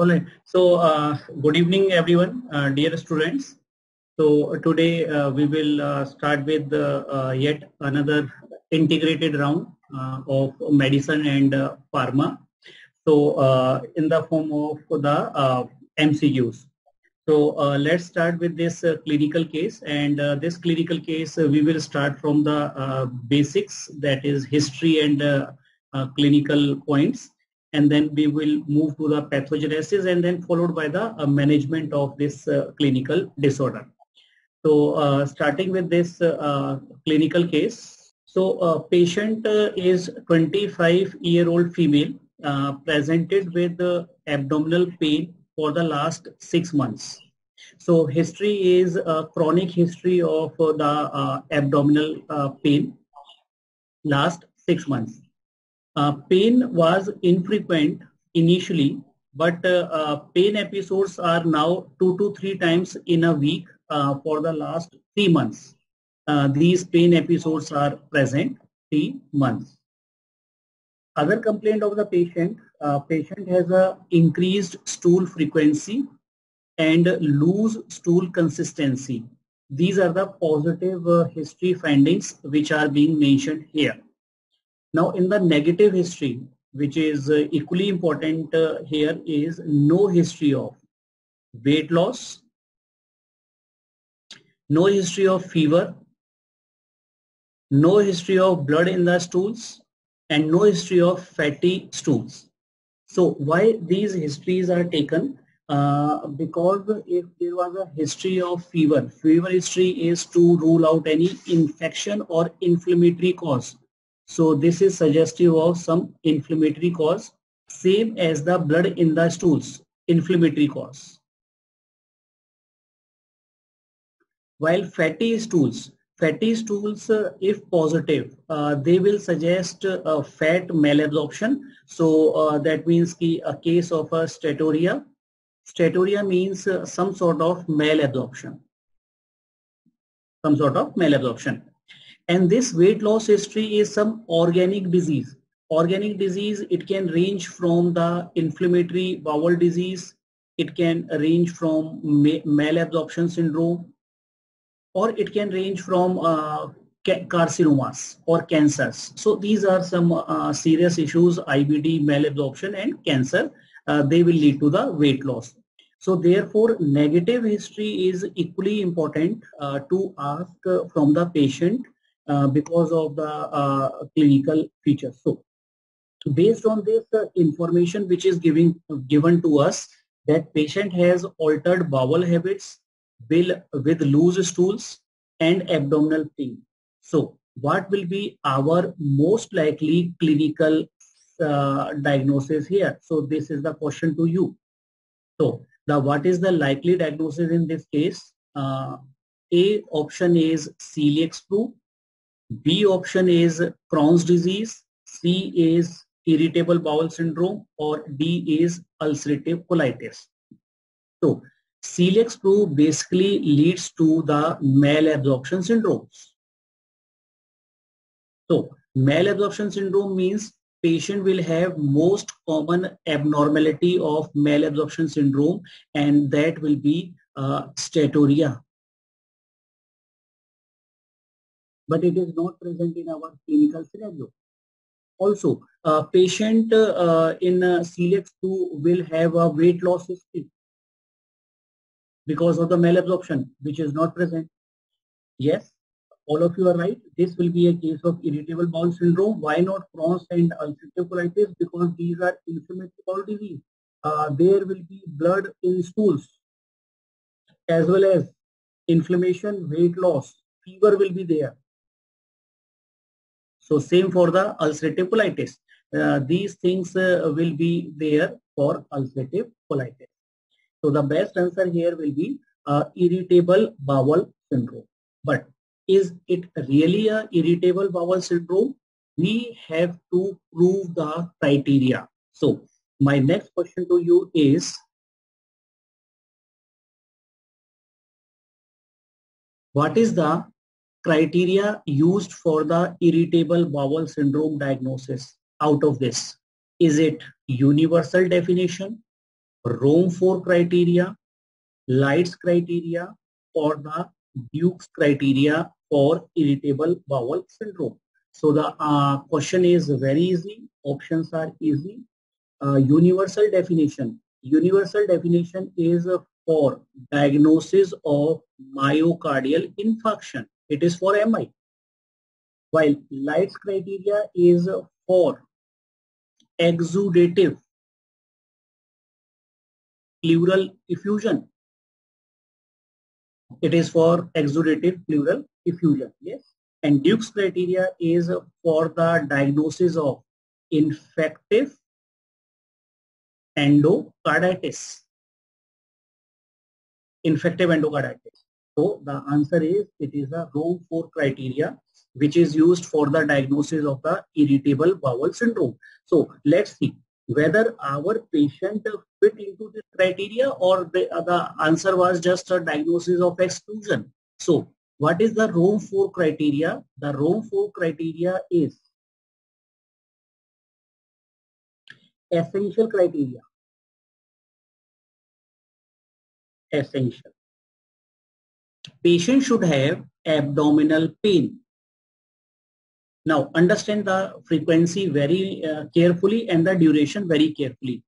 Alright, so good evening everyone, dear students. So today we will start with yet another integrated round of medicine and pharma. So in the form of the MCQs. So let's start with this clinical case, and this clinical case we will start from the basics, that is history and clinical points, and then we will move to the pathogenesis and then followed by the management of this clinical disorder. So starting with this clinical case, so patient is 25-year-old female, presented with abdominal pain for the last 6 months. So history is a chronic history of the abdominal pain last 6 months. Pain was infrequent initially, but pain episodes are now 2 to 3 times in a week for the last 3 months. These pain episodes are present 3 months. Other complaint of the patient, patient has a increased stool frequency and loose stool consistency. These are the positive history findings which are being mentioned here. Now in the negative history, which is equally important here, is no history of weight loss, no history of fever, no history of blood in the stools, and no history of fatty stools. So why these histories are taken? Because if there was a history of fever, fever history is to rule out any infection or inflammatory cause. So this is suggestive of some inflammatory cause, same as the blood in the stools, inflammatory cause. While fatty stools, if positive, they will suggest fat malabsorption. So that means a case of a steatorrhea. Steatorrhea means some sort of malabsorption. And this weight loss history is some organic disease. Organic disease, it can range from the inflammatory bowel disease, it can range from malabsorption syndrome, or it can range from carcinomas or cancers. So these are some serious issues, IBD, malabsorption and cancer. They will lead to the weight loss. So therefore, negative history is equally important to ask from the patient because of the clinical features. So based on this information which is given to us, that patient has altered bowel habits, with loose stools and abdominal pain. So what will be our most likely clinical diagnosis here? So this is the question to you. So the what is the likely diagnosis in this case? A option is celiac sprue, B option is Crohn's disease, C is irritable bowel syndrome, or D is ulcerative colitis. So celiac sprue basically leads to the malabsorption syndromes. So malabsorption syndrome means patient will have most common abnormality of malabsorption syndrome, and that will be steatorrhea. But it is not present in our clinical scenario. Also, patient in celiac sprue will have a weight loss history because of the malabsorption, which is not present. Yes, all of you are right. This will be a case of irritable bowel syndrome. Why not Crohn's and ulcerative colitis? Because these are inflammatory bowel disease. There will be blood in stools, as well as inflammation, weight loss, fever will be there. So same for the ulcerative colitis. These things will be there for ulcerative colitis. So the best answer here will be irritable bowel syndrome. But is it really a irritable bowel syndrome? We have to prove the criteria. So my next question to you is, what is the criteria used for the irritable bowel syndrome diagnosis out of this? Is it universal definition? Rome IV criteria, Light's criteria, or the Duke's criteria for irritable bowel syndrome. So the question is very easy, options are easy. Universal definition. Universal definition is for diagnosis of myocardial infarction. It is for MI. While Light's criteria is for exudative pleural effusion. It is for exudative pleural effusion. Yes. And Duke's criteria is for the diagnosis of infective endocarditis. Infective endocarditis. So the answer is it is a Rome IV criteria which is used for the diagnosis of the irritable bowel syndrome. So let's see whether our patient fit into this criteria or the answer was just a diagnosis of exclusion. So what is the Rome IV criteria? The Rome IV criteria is essential criteria. Essential. Patient should have abdominal pain. Now understand the frequency very carefully and the duration very carefully.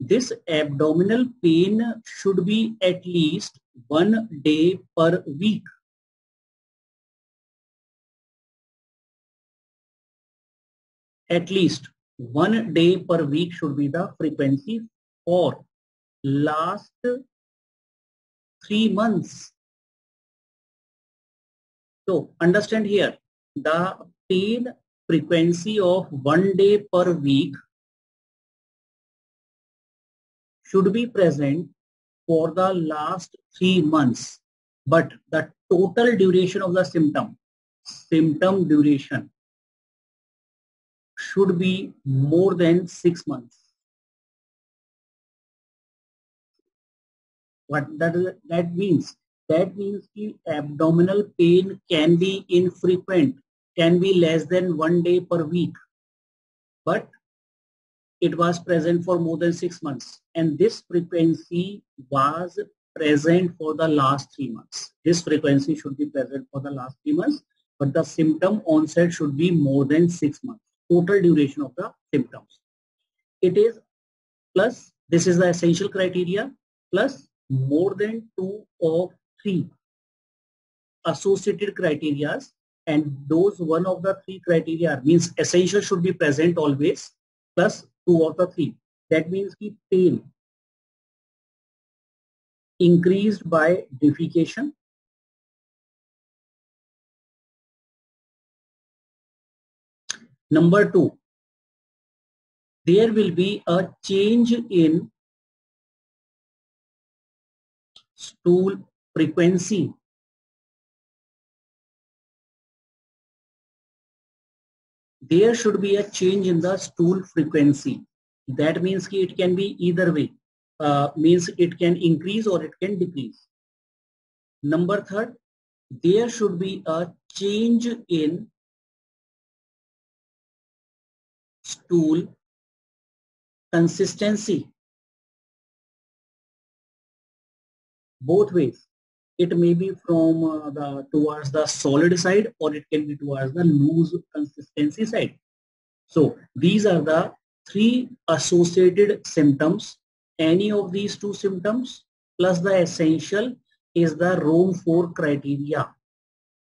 This abdominal pain should be at least 1 day per week. At least 1 day per week should be the frequency for last 3 months. So understand here, the pain frequency of 1 day per week should be present for the last 3 months, but the total duration of the symptom duration should be more than 6 months. What that means? That means the abdominal pain can be infrequent, can be less than 1 day per week, but it was present for more than 6 months, and this frequency was present for the last 3 months. This frequency should be present for the last 3 months, but the symptom onset should be more than 6 months. Total duration of the symptoms. It is plus, this is the essential criteria, plus more than 2 or 3 associated criteria, and those one of the 3 criteria means essential should be present always, plus 2 of the 3. That means the pain increased by defecation, Number 2, there will be a change in stool frequency. There should be a change in the stool frequency. That means it can be either way, means it can increase or it can decrease. Number 3, there should be a change in stool consistency. Both ways. It may be from towards the solid side, or it can be towards the loose consistency side. So these are the 3 associated symptoms. Any of these 2 symptoms plus the essential is the Rome IV criteria.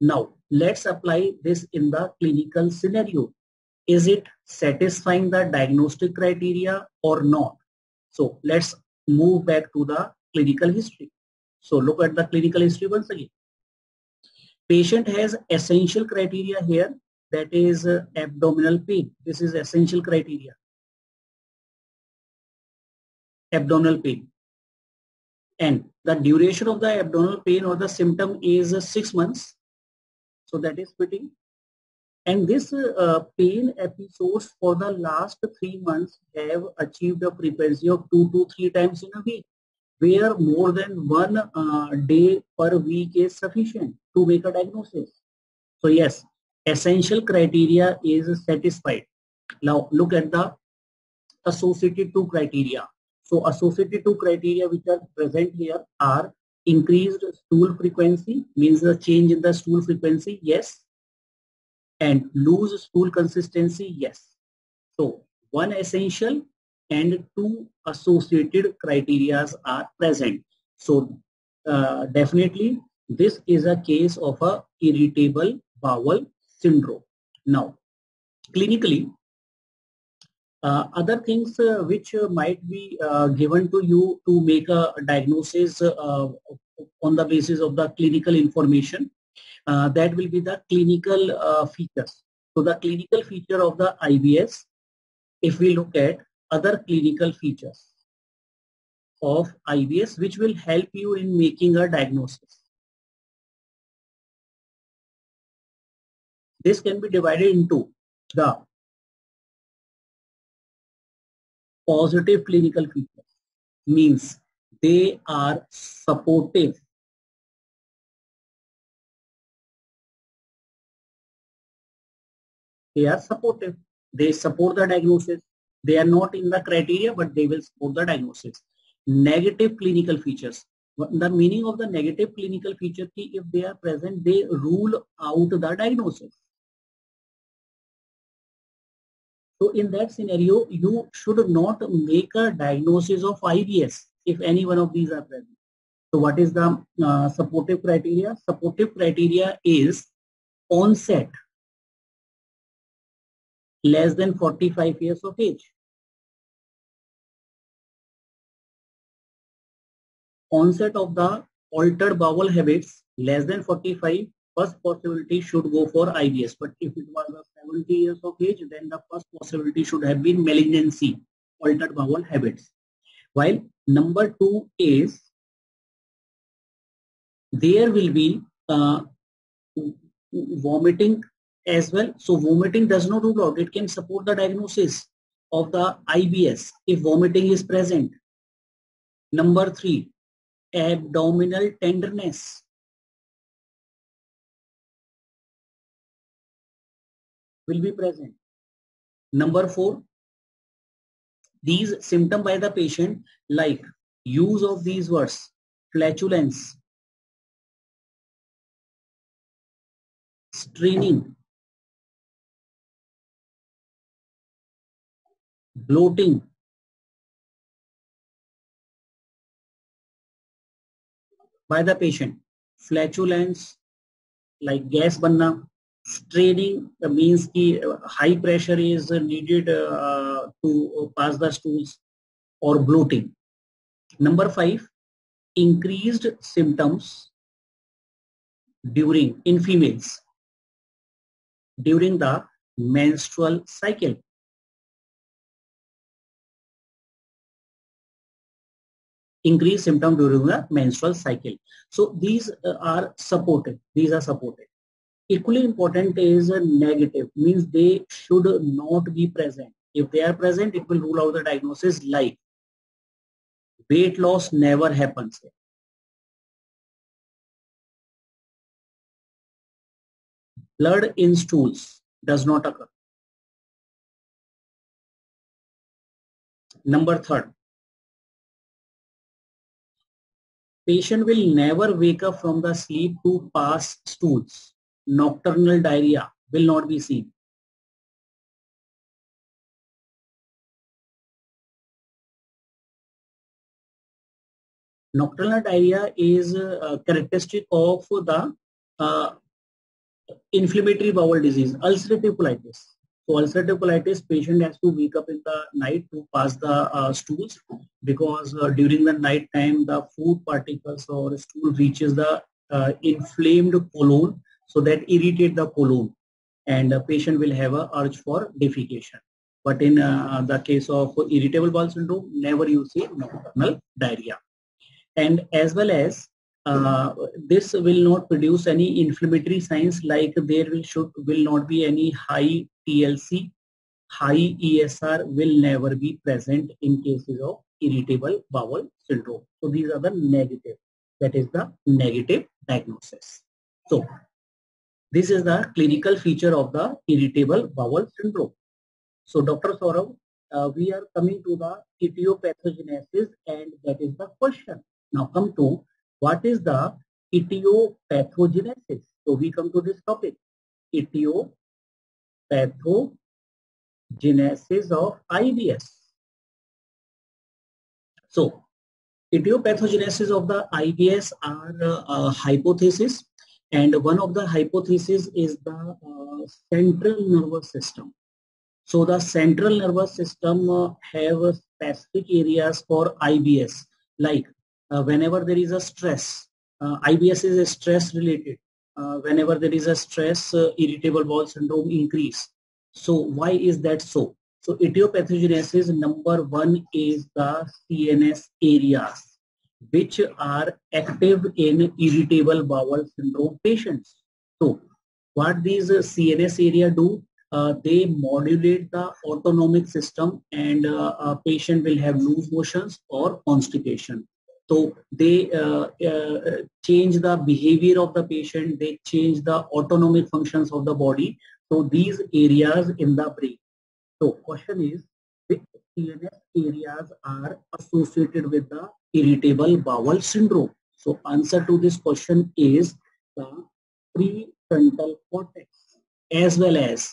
Now let's apply this in the clinical scenario. Is it satisfying the diagnostic criteria or not? So let's move back to the clinical history. So look at the clinical history once again. Patient has essential criteria here, that is abdominal pain. This is essential criteria. Abdominal pain. And the duration of the abdominal pain or the symptom is 6 months. So that is fitting. And this pain episodes for the last 3 months have achieved a frequency of 2 to 3 times in a week, where more than 1 day per week is sufficient to make a diagnosis. So yes, essential criteria is satisfied. Now look at the associated 2 criteria. So associated two criteria which are present here are increased stool frequency, means the change in the stool frequency, yes, and loose stool consistency, yes. So one essential and two associated criteria are present. So definitely this is a case of a irritable bowel syndrome. Now clinically, other things which might be given to you to make a diagnosis on the basis of the clinical information, that will be the clinical features. So the clinical feature of the IBS, if we look at other clinical features of IBS which will help you in making a diagnosis. This can be divided into the positive clinical features, means they are supportive they support the diagnosis. They are not in the criteria, but they will support the diagnosis. Negative clinical features, the meaning of the negative clinical feature, if they are present, they rule out the diagnosis. So in that scenario, you should not make a diagnosis of IBS if any one of these are present. So what is the supportive criteria? Supportive criteria is onset less than 45 years of age. Onset of the altered bowel habits less than 45, first possibility should go for IBS. But if it was 70 years of age, then the first possibility should have been malignancy, altered bowel habits. While number two is there will be vomiting as well. So vomiting does not rule out, it can support the diagnosis of the IBS if vomiting is present. Number three, abdominal tenderness. Will be present. Number four, these symptoms by the patient like use of these words, flatulence, straining, bloating, by the patient, flatulence like gas banna, straining means ki high pressure is needed to pass the stools, or bloating. Number five, increased symptoms in females during the menstrual cycle. Increased symptom during the menstrual cycle. So these are supported. These are supported. Equally important is a negative, means they should not be present. If they are present, it will rule out the diagnosis like weight loss never happens. Blood in stools does not occur. Number third, patient will never wake up from the sleep to pass stools. Nocturnal diarrhea will not be seen. Nocturnal diarrhea is characteristic of the inflammatory bowel disease, ulcerative colitis. So ulcerative colitis, patient has to wake up in the night to pass the stools, because during the night time the food particles or stool reaches the inflamed colon. So that irritate the colon and the patient will have an urge for defecation. But in the case of irritable bowel syndrome, never you see nocturnal diarrhea. And as well as this will not produce any inflammatory signs, like there will not be any high TLC, high ESR will never be present in cases of irritable bowel syndrome. So these are the negative, that is the negative diagnosis. So this is the clinical feature of the irritable bowel syndrome. So Dr. Saurav, we are coming to the etiopathogenesis, and that is the question. Now come to what is the etiopathogenesis. So we come to this topic, etiopathogenesis of IBS. So etiopathogenesis of the IBS are hypotheses, and one of the hypotheses is the central nervous system. So the central nervous system have specific areas for IBS, like whenever there is a stress, IBS is stress related. Whenever there is a stress, irritable bowel syndrome increase. So why is that so? So etiopathogenesis number one is the CNS areas which are active in irritable bowel syndrome patients. So what these CNS area do? They modulate the autonomic system, and a patient will have loose motions or constipation. So they change the behavior of the patient, they change the autonomic functions of the body. So these areas in the brain. So question is, which CNS areas are associated with the irritable bowel syndrome? So answer to this question is the prefrontal cortex as well as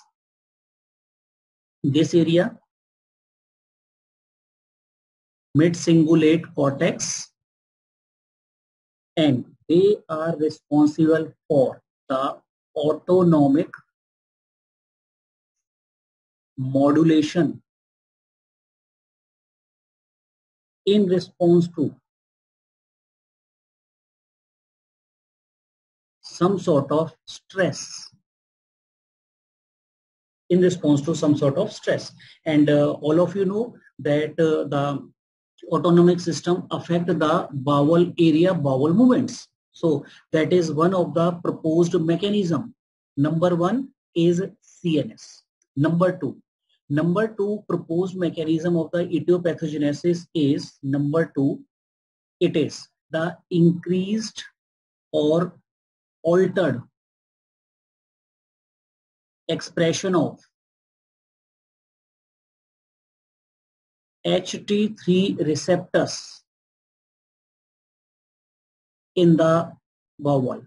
this area, mid-cingulate cortex, and they are responsible for the autonomic modulation in response to some sort of stress. And all of you know that the autonomic system affect the bowel area, bowel movements. So that is one of the proposed mechanism. Number one is CNS. Number two proposed mechanism of the etiopathogenesis is it is the increased or altered expression of HT3 receptors in the bowel.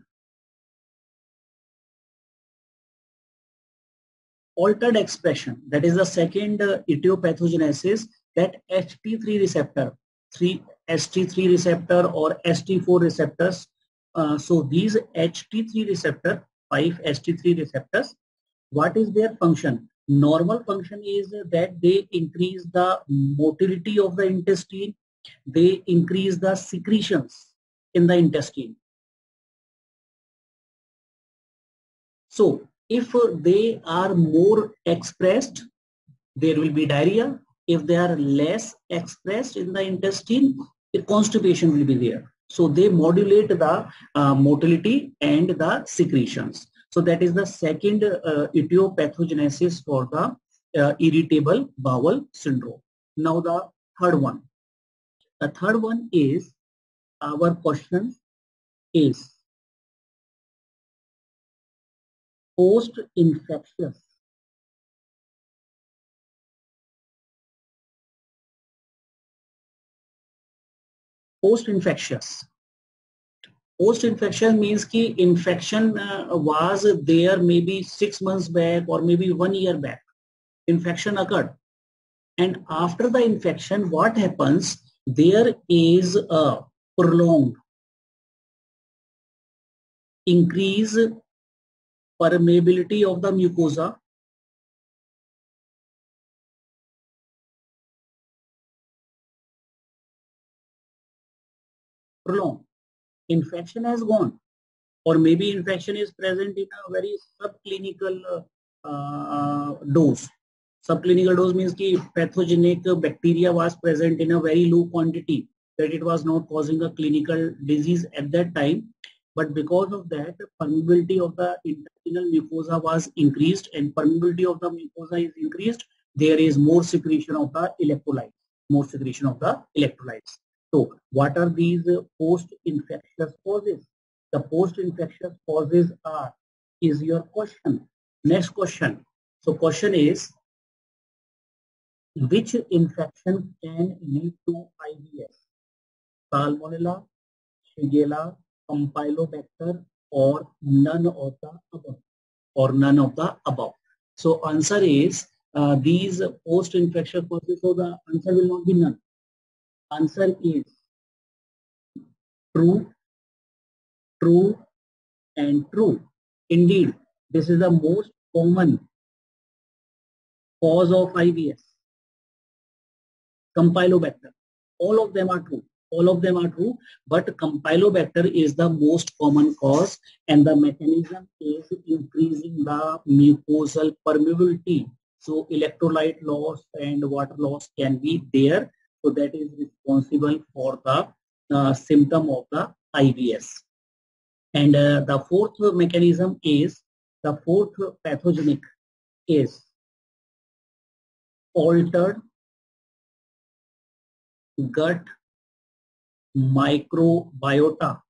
Altered expression, that is the second etiopathogenesis, that HT3 receptor, ST3 receptor or ST4 receptors. So these HT3 receptor, 5-HT3 receptors, what is their function? Normal function is that they increase the motility of the intestine, they increase the secretions in the intestine. So if they are more expressed, there will be diarrhea. If they are less expressed in the intestine, the constipation will be there. So they modulate the motility and the secretions. So that is the second etiopathogenesis for the irritable bowel syndrome. Now the third one. The third one is, our question is, post-infectious post-infection means ki infection was there maybe 6 months back or maybe 1 year back. Infection occurred, and after the infection what happens, there is a prolonged increase permeability of the mucosa, prolonged. Infection has gone, or maybe infection is present in a very subclinical dose. Subclinical dose means ki pathogenic bacteria was present in a very low quantity, that it was not causing a clinical disease at that time. But because of that, the permeability of the intestinal mucosa was increased, and permeability of the mucosa is increased, there is more secretion of the electrolytes. So what are these post-infectious causes? The post-infectious causes are, is your question. Next question. So question is, Which infection can lead to IBS? Salmonella, Shigella, Campylobacter, or none of the above? So answer is these post-infection causes. So the answer will not be none. Answer is true, true, and true. Indeed, this is the most common cause of IBS. Campylobacter. All of them are true. All of them are true, but Campylobacter is the most common cause, and the mechanism is increasing the mucosal permeability. So electrolyte loss and water loss can be there. So that is responsible for the symptom of the IBS. And the fourth mechanism is, the fourth pathogenic is altered gut microbiota.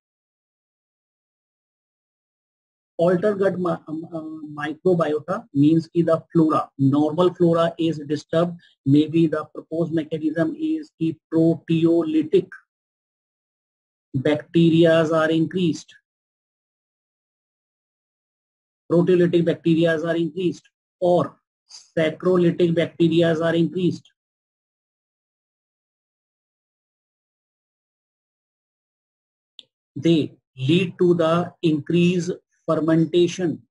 Altered gut microbiota means ki the flora, normal flora is disturbed. Maybe the proposed mechanism is ki proteolytic bacteria are increased. Proteolytic bacteria are increased, or sacrolytic bacteria are increased. They lead to the increased fermentation.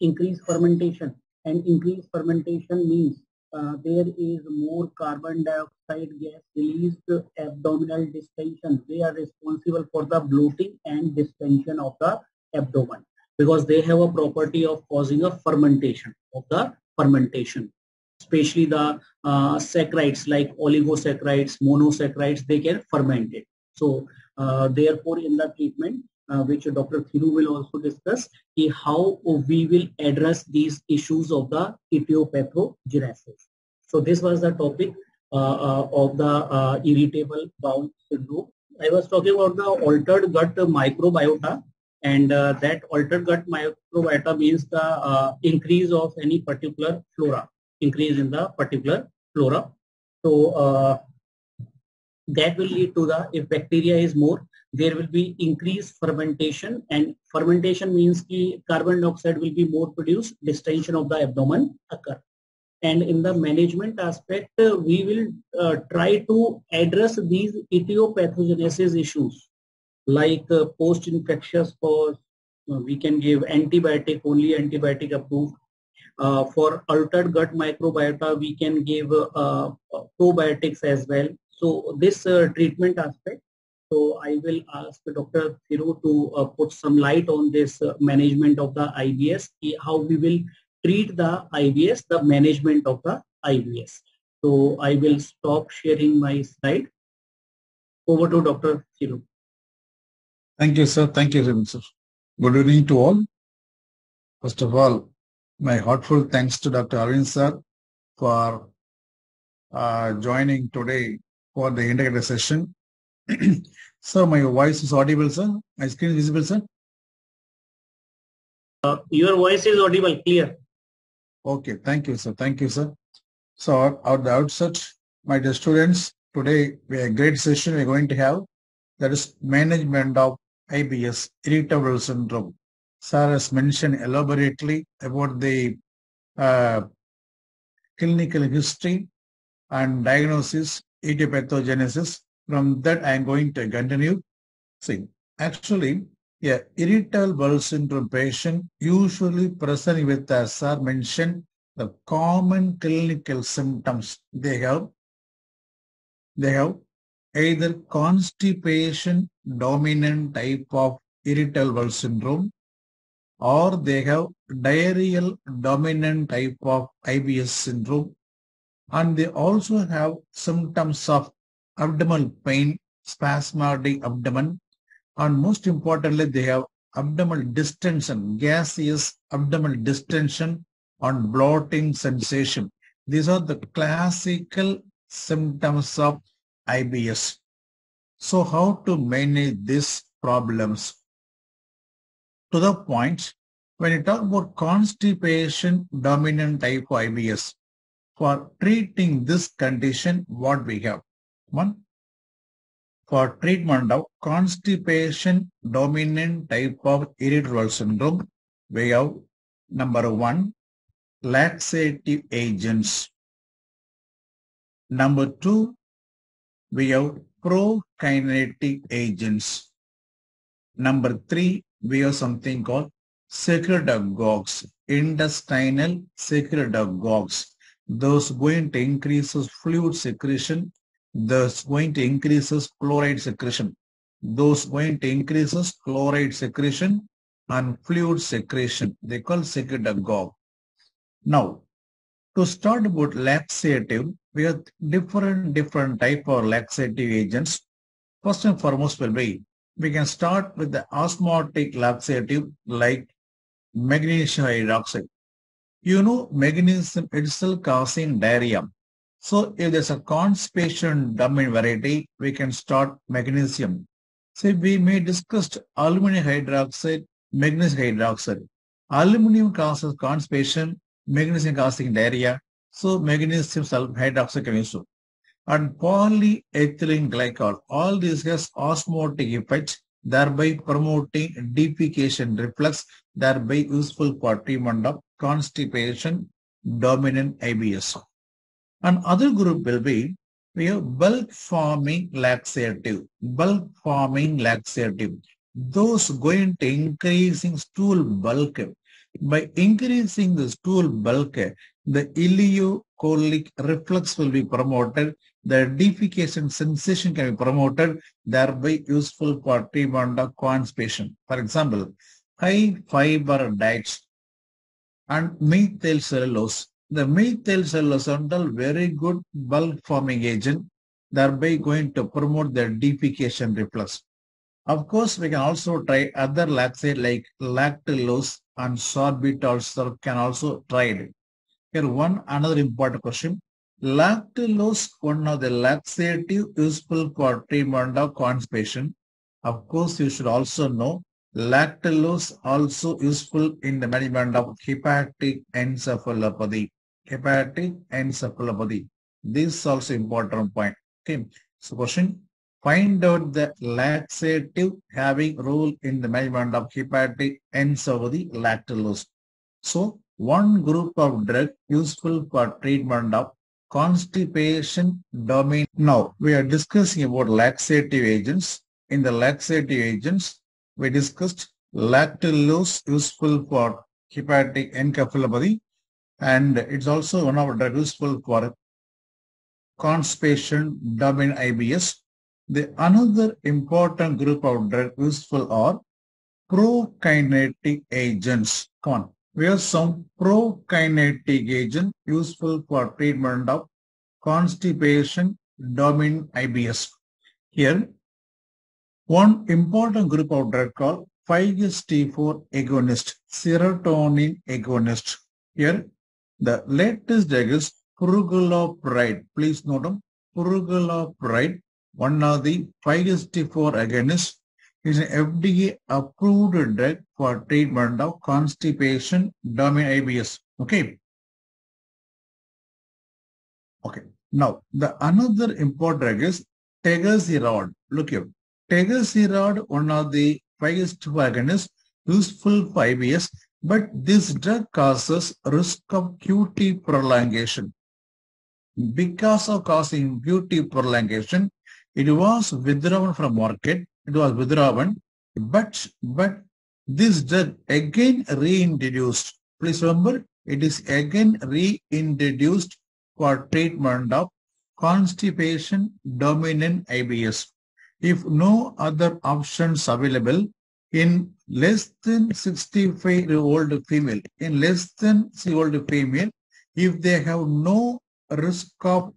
Increased fermentation, and increased fermentation means there is more carbon dioxide gas released, abdominal distension. They are responsible for the bloating and distension of the abdomen, because they have a property of causing a fermentation of the fermentation. Especially the saccharides like oligosaccharides, monosaccharides, they can ferment it. So therefore in the treatment, which Dr. Thiru will also discuss, how we will address these issues of the etiopathogenesis. So this was the topic of the irritable bowel syndrome. I was talking about the altered gut microbiota, and that altered gut microbiota means the increase of any particular flora. Increase in the particular flora. So that will lead to the, if bacteria is more, there will be increased fermentation, and fermentation means ki carbon dioxide will be more produced, distension of the abdomen occur. And in the management aspect, we will try to address these etiopathogenesis issues like post-infectious cause. We can give antibiotic, only antibiotic approved. For altered gut microbiota, we can give probiotics as well. So this treatment aspect. So I will ask Dr. Thiru to put some light on this management of the IBS, how we will treat the IBS, the management of the IBS. So I will stop sharing my slide. Over to Dr. Thiru. Thank you, sir. Thank you, sir. Good evening to all. First of all, my heartfelt thanks to Dr. Arvind sir for joining today for the integrated session. Sir, my voice is audible, sir. My screen is visible, sir. Your voice is audible, clear. Okay, thank you, sir. Thank you, sir. So at the outset, my dear students, today we have a great session we are going to have. That is management of IBS, irritable bowel syndrome. Sir has mentioned elaborately about the clinical history and diagnosis, etiopathogenesis. From that, I am going to continue. See, actually, yeah, irritable bowel syndrome patient usually present with, as sir mentioned, the common clinical symptoms they have. They have either constipation, dominant type of irritable bowel syndrome, or they have diarrheal dominant type of IBS syndrome, and they also have symptoms of abdominal pain, spasmodic abdomen, and most importantly, they have abdominal distension, gaseous abdominal distension, and bloating sensation. These are the classical symptoms of IBS. So how to manage these problems? To the point, When you talk about constipation dominant type of IBS, for treating this condition, what we have? One, for treatment of constipation dominant type of irritable bowel syndrome, we have number one, laxative agents. Number two, we have prokinetic agents. Number three, we have something called secretagogues, intestinal secretagogues. Those going to increase fluid secretion, those going to increase chloride secretion, those going to increase chloride secretion and fluid secretion. They call secretagogue. Now, to start about laxative, we have different type of laxative agents. First and foremost will be, we can start with the osmotic laxative like magnesium hydroxide. You know, magnesium itself causing diarrhea. So if there's a constipation dominant variety, we can start magnesium. So we may discussed aluminum hydroxide, magnesium hydroxide. Aluminum causes constipation, magnesium causing diarrhea. So magnesium hydroxide can use. And polyethylene glycol, all this has osmotic effects, thereby promoting defecation reflux, thereby useful for treatment of constipation dominant IBS. And other group will be, we have bulk forming laxative, those going to increasing stool bulk. By increasing the stool bulk, the ileocolic reflux will be promoted, the defecation sensation can be promoted, thereby useful for treatment of constipation. For example, high fiber diets and methyl cellulose. The methyl cellulose is very good bulk forming agent, thereby going to promote the defecation reflux. Of course, we can also try other laxative like lactulose and sorbitol syrup can also try it. Here one another important question. Lactulose, one of the laxative useful for treatment of constipation. Of course, you should also know lactulose also useful in the management of hepatic encephalopathy. This is also important point. Okay. So question. Find out the laxative having role in the management of hepatic encephalopathy, lactulose. So, one group of drug useful for treatment of constipation domain. Now, we are discussing about laxative agents. In the laxative agents, we discussed lactulose useful for hepatic encephalopathy, and it's also one of drug useful for constipation domain IBS. The another important group of drugs useful are prokinetic agents. Come on, we have some prokinetic agent useful for treatment of constipation dominant IBS. Here, one important group of drug called 5-HT4 agonist, serotonin agonist. Here, the latest drug is prucalopride. Please note them, prucalopride. One of the 5-HT4 agonist is an FDA-approved drug for treatment of constipation dominant IBS. Okay. Okay. Now, the another important drug is tegaserod. Look here. Tegaserod, one of the 5-HT4 agonists, useful for IBS, but this drug causes risk of QT prolongation. Because of causing QT prolongation, it was withdrawn from market, but this drug again reintroduced. Please remember, it is again reintroduced for treatment of constipation dominant IBS. If no other options available in less than 65-year-old female, if they have no risk of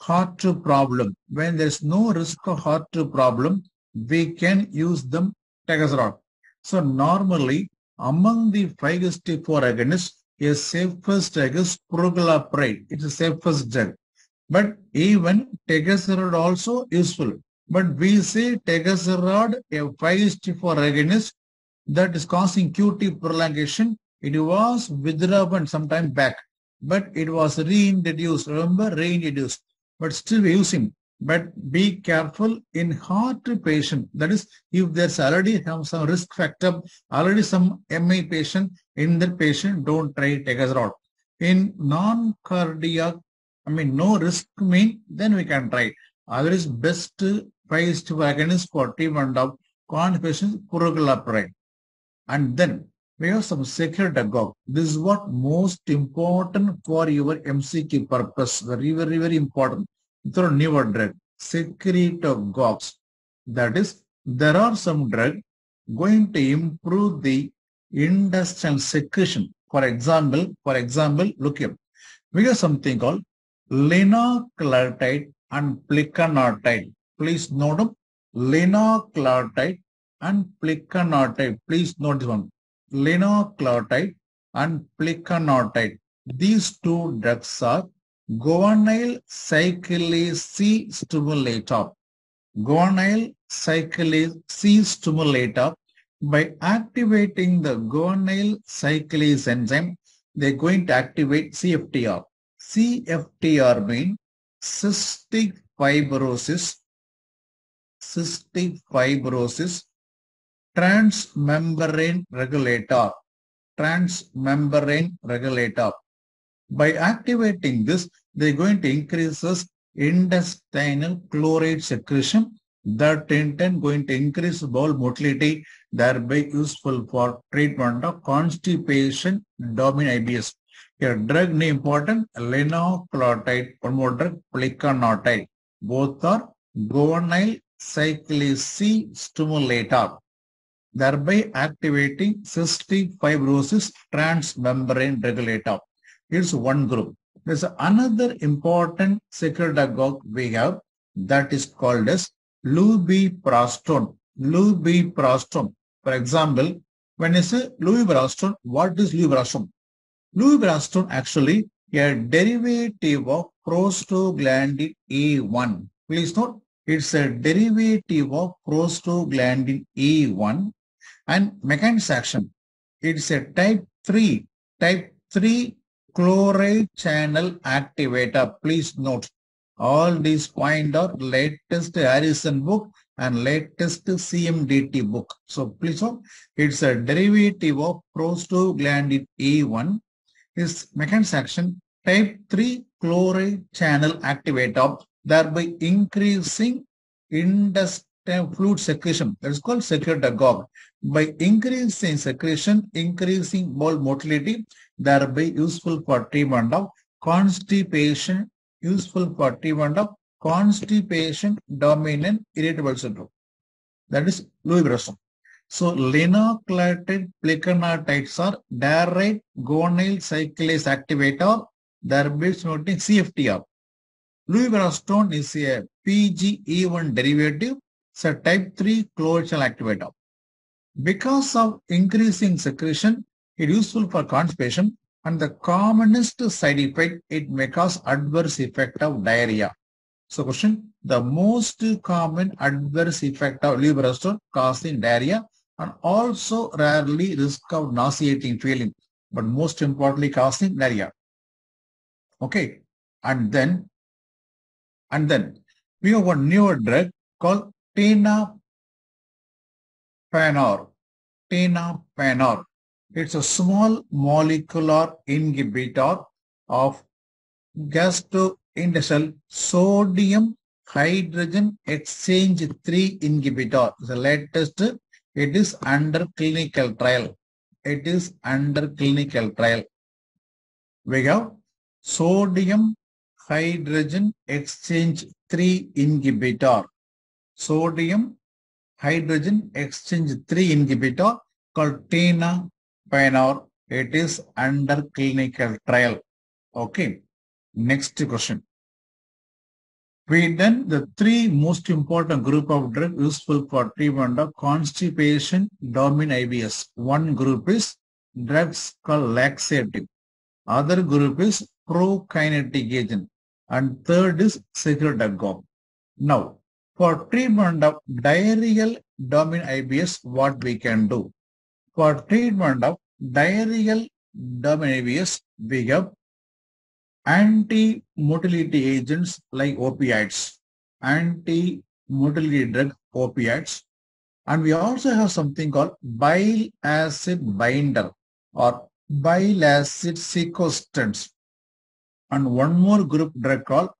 heart problem, when there is no risk of heart problem, we can use them tegaserod. So normally among the 5-HT4 agonists, a safest drug is prucalopride. It's a safest drug. But even tegaserod also useful. But we say tegaserod, a 5-HT4 agonist, that is causing QT prolongation. It was withdrawn sometime back, but it was reintroduced. Remember, reintroduced, but still we use him. But be careful in heart patient. That is, if there's already some risk factor, already some MI patient, in that patient, don't try tegaserod. In non-cardiac, no risk mean, then we can try. Otherwise, best 5-HT4 agonist for treatment of chronic patients, prucalopride. And then we have some sacred agog. This is what most important for your MCQ purpose. Very, very, very important. Through newer drug, secretagogues. That is, there are some drugs going to improve the intestinal secretion. For example, look here. We have something called linaclotide and plecanatide. Please note them. Linaclotide and plecanatide. Please note this one. Linaclotide and plecanatide. These two drugs are guanylyl cyclase C stimulator. Guanylyl cyclase C stimulator. By activating the guanylyl cyclase enzyme, they are going to activate CFTR. CFTR means cystic fibrosis transmembrane regulator. Transmembrane regulator. By activating this, they are going to increase intestinal chloride secretion, that in turn going to increase bowel motility, thereby useful for treatment of constipation, dominant IBS. Here, drug name important, linaclotide, one more drug, plecanatide. Both are guanylyl cyclase C stimulator, thereby activating cystic fibrosis transmembrane regulator. Is one group. There is another important secretagogue we have, that is called as lubiprostone. Lubiprostone. For example, when I say lubiprostone, what is lubiprostone? Lubiprostone actually a derivative of prostaglandin A1. Please note, it's a derivative of prostaglandin A1 and mechanism action. It's a type 3 chloride channel activator. Please note, all these find our latest Harrison book and latest CMDT book. So please note, it's a derivative of prostaglandin A1. Its mechanism action, type 3 chloride channel activator, thereby increasing intestinal fluid secretion. That is called secretagogue. By increasing secretion, increasing bowel motility, thereby useful for treatment of constipation, dominant irritable syndrome. That is lubiprostone. So linaclotide, plecanatides are direct guanylyl cyclase activator, thereby promoting CFTR. Lubiprostone is a PGE1 derivative, it's a type 3 chloride channel activator. Because of increasing secretion, it is useful for constipation, and the commonest side effect, it may cause adverse effect of diarrhea. So question, the most common adverse effect of lubiprostone causing diarrhea and also rarely risk of nauseating feeling, but most importantly causing diarrhea. Okay, and then we have one newer drug called tenapanor. Tenapanor. It's a small molecular inhibitor of gastrointestinal sodium hydrogen exchange 3 inhibitor. The latest, it is under clinical trial. We have sodium hydrogen exchange 3 inhibitor. Sodium hydrogen exchange 3 inhibitor called tenapanor. It is under clinical trial. Okay. Next question. The three most important group of drugs useful for treatment of constipation, dominant IBS. One group is drugs called laxative. Other group is prokinetic agent. And third is secretagogue. Now, for treatment of diarrheal dominant IBS, what we can do? for treatment of diarrheal dermatitis, we give anti-motility agents like opiates, anti-motility drug opiates, and we also have something called bile acid binder or bile acid sequestrants, and one more group drug called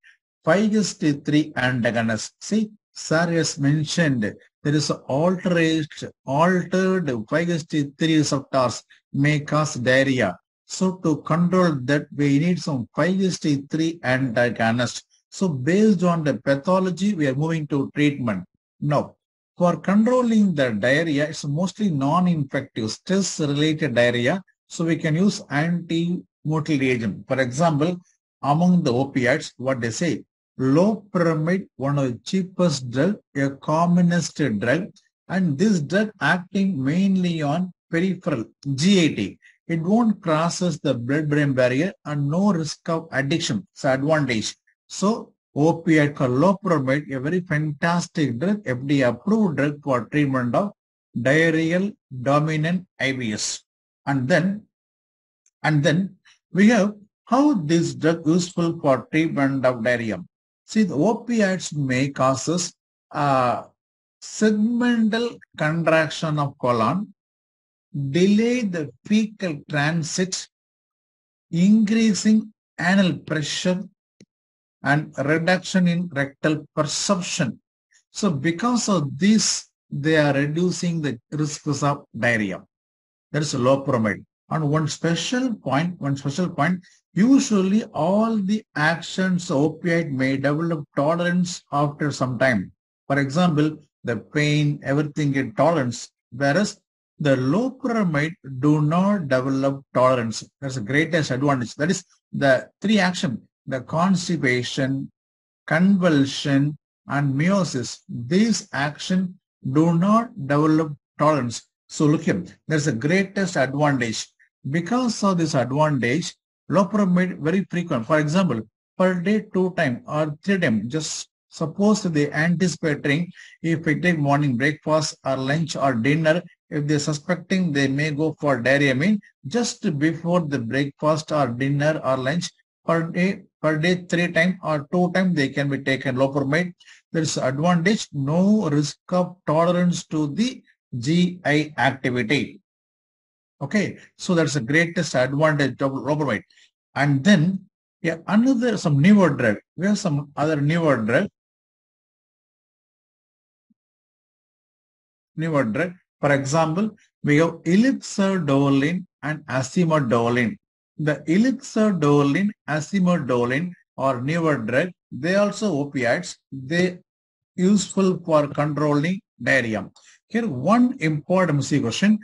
5-HT3 antagonist. See, sir has mentioned there is altered 5-HT3 receptors may cause diarrhea. So to control that, we need some 5-HT3 antagonist. So based on the pathology, we are moving to treatment. Now, for controlling the diarrhea, it's mostly non-infective, stress-related diarrhea. So we can use anti-motility agent. For example, among the opiates, what they say, loperamide, one of the cheapest drug, a commonest drug, and this drug acting mainly on peripheral GAT. It won't cross the blood-brain barrier and no risk of addiction. It's an advantage. So, opiate called loperamide, a very fantastic drug, FDA-approved drug for treatment of diarrheal dominant IBS. And then we have how this drug useful for treatment of diarrhea. See, the opiates may cause segmental contraction of colon, delay the fecal transit, increasing anal pressure, and reduction in rectal perception. So because of this, they are reducing the risks of diarrhea. That is loperamide. And one special point, usually all the actions of opiate may develop tolerance after some time. For example, the pain, everything get tolerance, whereas the loperamide do not develop tolerance. That's the greatest advantage. That is the three actions, the constipation, convulsion, and meiosis. These actions do not develop tolerance. So look here, that's the greatest advantage. Because of this advantage, loperamide very frequent. For example, per day 2 times or 3 times. Just suppose they anticipating if we take morning breakfast or lunch or dinner, if they are suspecting they may go for diarrhea, just before the breakfast or dinner or lunch, per day 3 times or 2 times they can be taken loperamide. There is advantage, no risk of tolerance to the GI activity. Okay, so that's the greatest advantage of loperamide. And then yeah, another some newer drug. We have some other newer drug. For example, we have eluxadoline and asimadoline. The eluxadoline, asimadoline or newer drug, they also opiates. They useful for controlling diarrhea. Here one important question,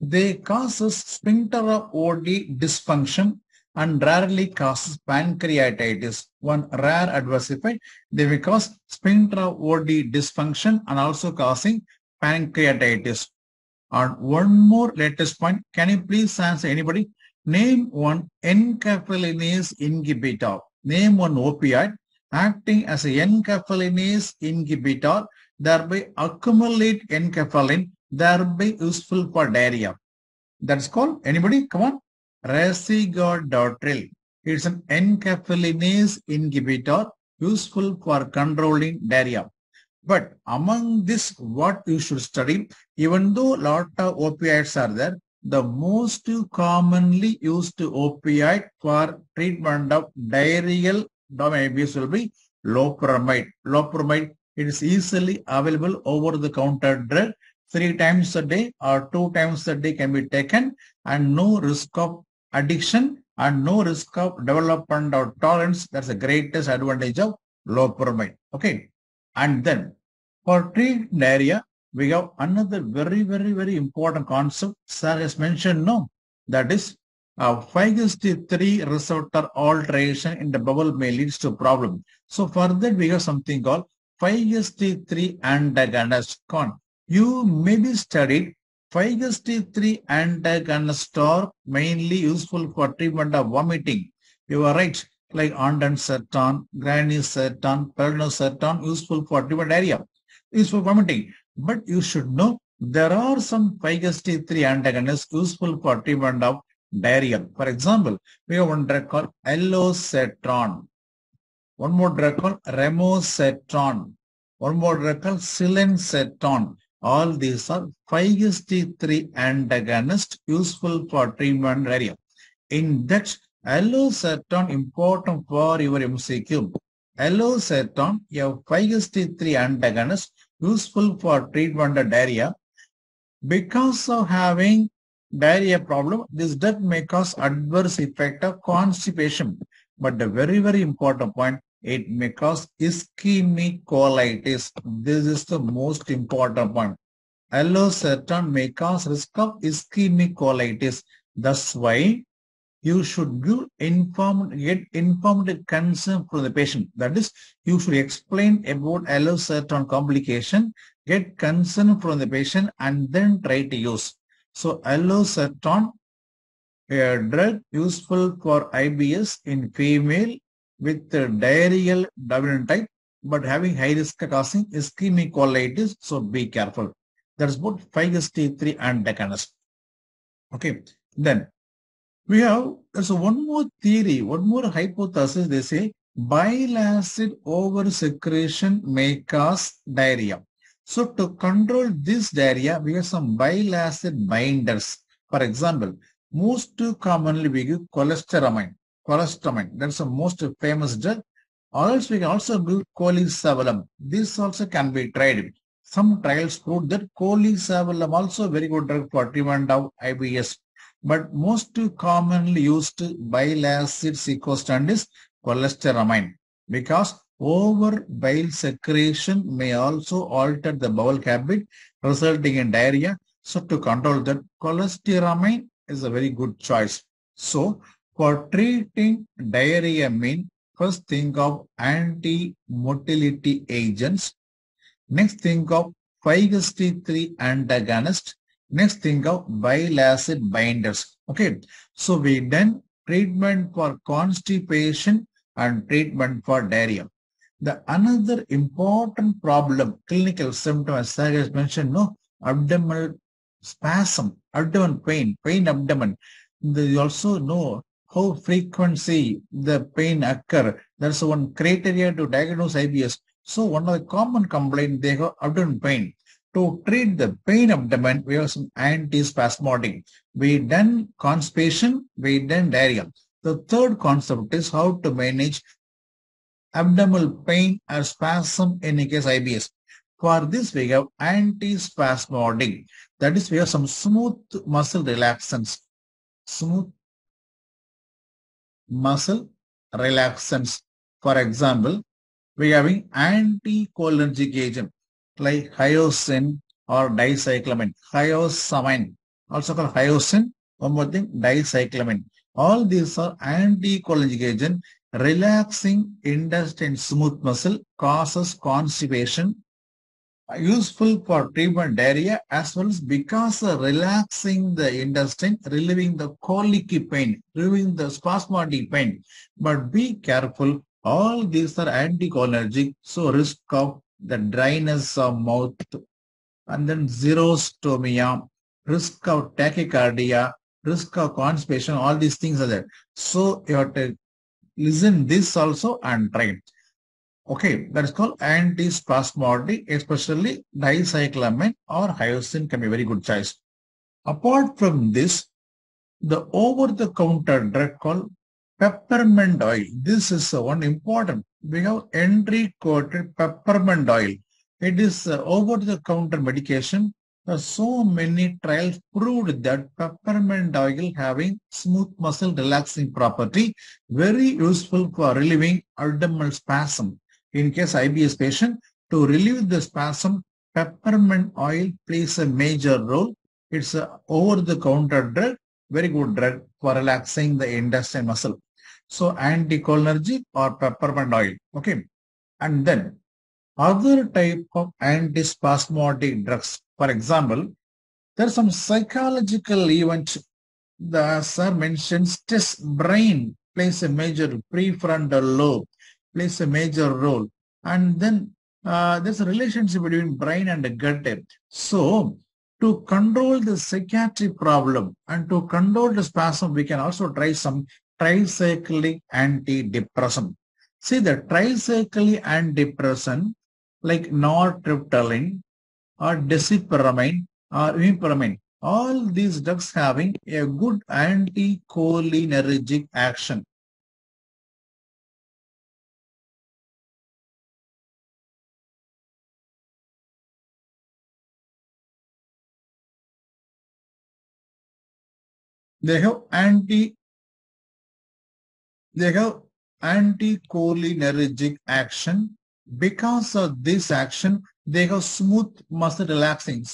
they causes sphincter of OD dysfunction and rarely causes pancreatitis. One rare adverse effect, they will cause sphincter of OD dysfunction and also causing pancreatitis. And one more latest point, can you please answer anybody? Name one N-caffeinase inhibitor. Name one opiate acting as a N-caffeinase inhibitor, thereby accumulate N-caffeine, thereby useful for diarrhea. That's called, anybody, come on, resigodotrile. It's an N-caffeinase inhibitor, useful for controlling diarrhea. But among this, what you should study, even though a lot of opiates are there, the most commonly used opiate for treatment of diarrheal dermatitis will be loperamide. Loperamide, it is easily available over-the-counter drug. 3 times a day or 2 times a day can be taken, and no risk of addiction and no risk of development or tolerance. That's the greatest advantage of loperamide. Okay. And then for treating diarrhea, we have another very, very important concept. Sir has mentioned, no, that is 5-HT3 receptor alteration in the bowel may lead to problem. So for that, we have something called 5-HT3 antagonist. You may be studied 5-HT3 antagonist are mainly useful for treatment of vomiting. You are right, like ondansetron, granisetron, melanosetron, useful for treatment diarrhea, useful for vomiting. But you should know There are some 5-HT3 antagonists useful for treatment of diarrhea. For example, we have one drug called alosetron, one more drug called remosetron, one more drug called silensetron. All these are 5-HT3 antagonists useful for treatment diarrhea. In that, alosetron important for your MCQ. Alosetron, a 5-HT3 antagonist, useful for treatment of diarrhea. Because of having diarrhea problem, this drug may cause adverse effect of constipation. But the very important point, it may cause ischemic colitis. This is the most important point. Alosetron may cause risk of ischemic colitis. That's why you should get informed consent from the patient. That is, you should explain about alosetron complication, get consent from the patient, and then try to use. So, alosetron, a drug useful for IBS in female with diarrheal dominant type, but having high risk of causing ischemic colitis. So, be careful. That's about 5-HT3 antagonist. Okay, then we have one more theory, one more hypothesis. They say bile acid over secretion may cause diarrhea. So to control this diarrhea, we have some bile acid binders. For example, most commonly we give cholestyramine. Cholestyramine, that's the most famous drug. Or else we can also give colesevelam. This also can be tried. Some trials prove that colesevelam also very good drug for treatment of IBS. But most commonly used bile acid sequestrant is cholestyramine, because over bile secretion may also alter the bowel habit, resulting in diarrhea. So to control that, cholestyramine is a very good choice. So for treating diarrhea, first think of anti-motility agents, next think of 5-HT3 antagonists, next think of bile acid binders. Okay, so we done treatment for constipation and treatment for diarrhea. The another important problem, clinical symptom, as I just mentioned, no, abdominal spasm, abdomen pain, pain abdomen. You also know how frequency the pain occur. That's one criteria to diagnose IBS. So one of the common complaints, they have abdomen pain. To treat the pain abdomen, we have some antispasmodic. We done constipation, we done diarrhea. The third concept is how to manage abdominal pain or spasm in case IBS. For this, we have antispasmodic. That is, we have some smooth muscle relaxants. Smooth muscle relaxants. For example, we are having anticholinergic agent, like hyoscin or dicyclamine, hyoscyamine, also called hyoscin, one more thing, dicyclamine. All these are anticholinergic agent. Relaxing intestine smooth muscle, causes constipation, useful for treatment diarrhea as well, as because relaxing the intestine, relieving the colic pain, relieving the spasmodic pain. But be careful, all these are anticholinergic, so risk of the dryness of mouth, and then xerostomia, risk of tachycardia, risk of constipation, all these things are there. So you have to listen this also and try. Okay, that is called antispasmodic, especially dicyclamine or hyoscine can be a very good choice. Apart from this, the over-the-counter drug called peppermint oil. This is one important. We have entry-coated peppermint oil. It is over-the-counter medication. So many trials proved that peppermint oil having smooth muscle relaxing property, very useful for relieving abdominal spasm. In case IBS patient, to relieve the spasm, peppermint oil plays a major role. It's an over-the-counter drug, very good drug for relaxing the intestine muscle. So anticholinergic or peppermint oil. Okay, and then other type of antispasmodic drugs. For example, there's some psychological event. The sir mentions stress, brain plays a major, prefrontal lobe plays a major role, and then there's a relationship between brain and the gut. So to control the psychiatric problem and to control the spasm, we can also try some tricyclic antidepressant. See, the tricyclic antidepressant like nortriptyline or deciperamine or imipramine, all these drugs having a good anticholinergic action. They have anticholinergic action. Because of this action, they have smooth muscle relaxing